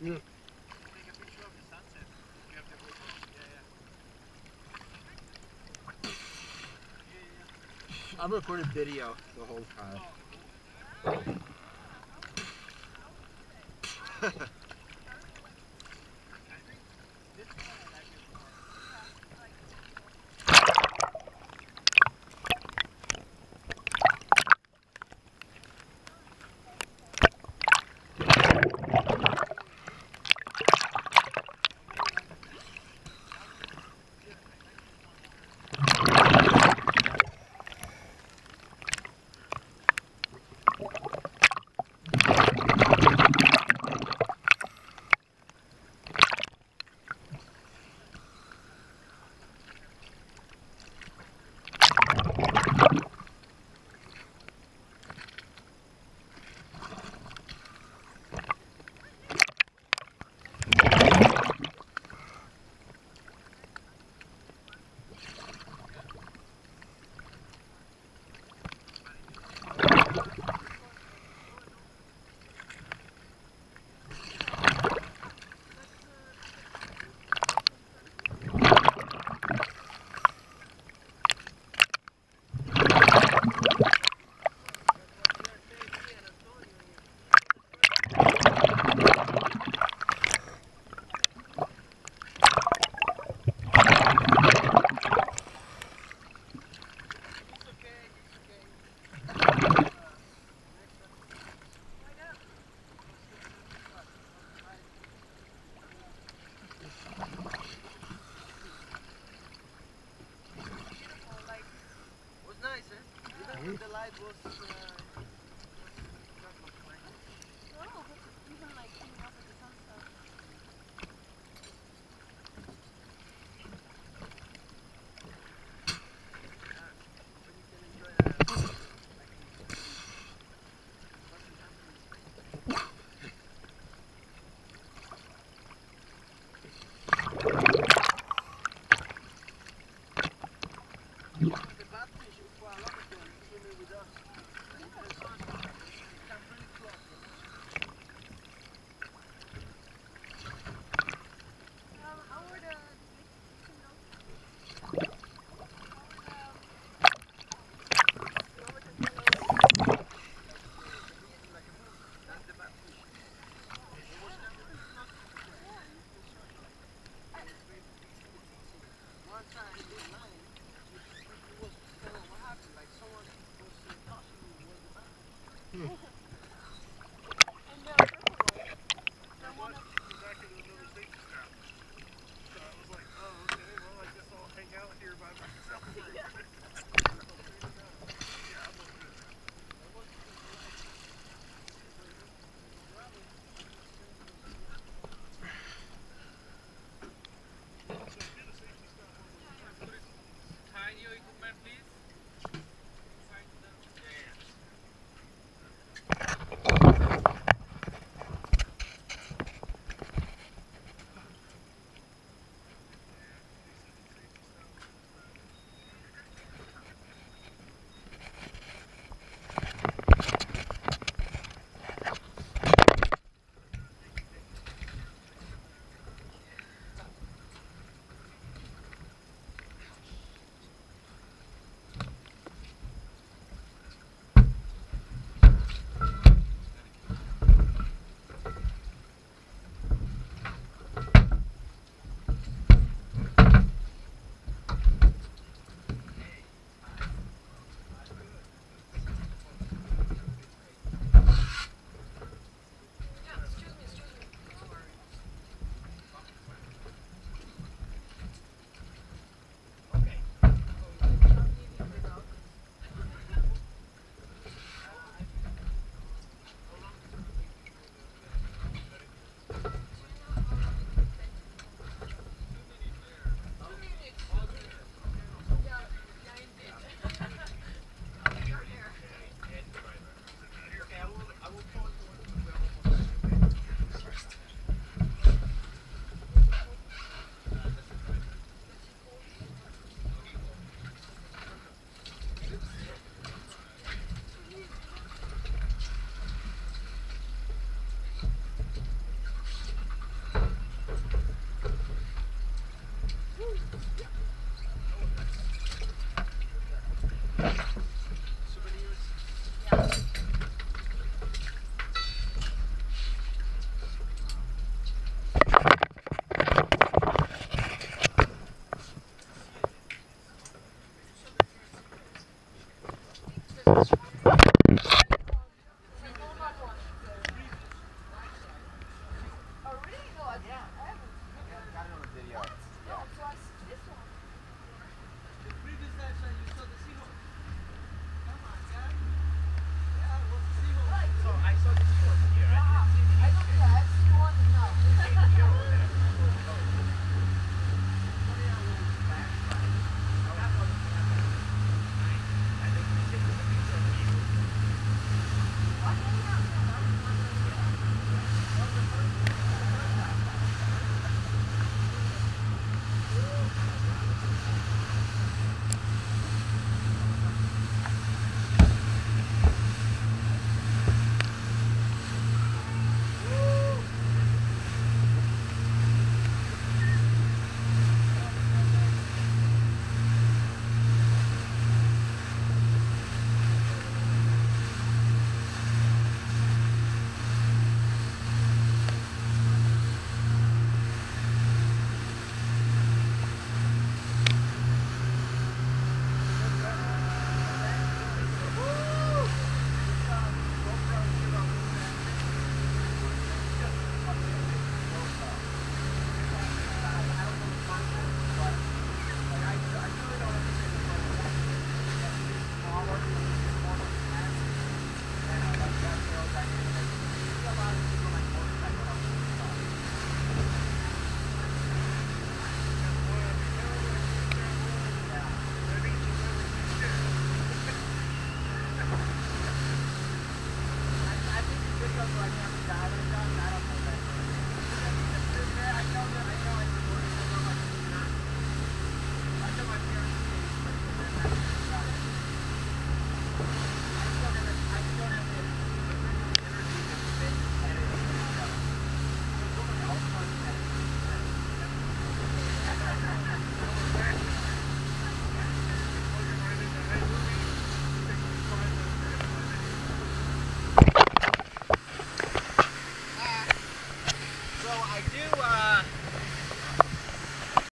Yeah. Take a picture of the sunset. You have the GoPro. Yeah, yeah. I've recorded video the whole time. The light was oh, even like coming up at the sunset. The bad fish for a lot of them. With us.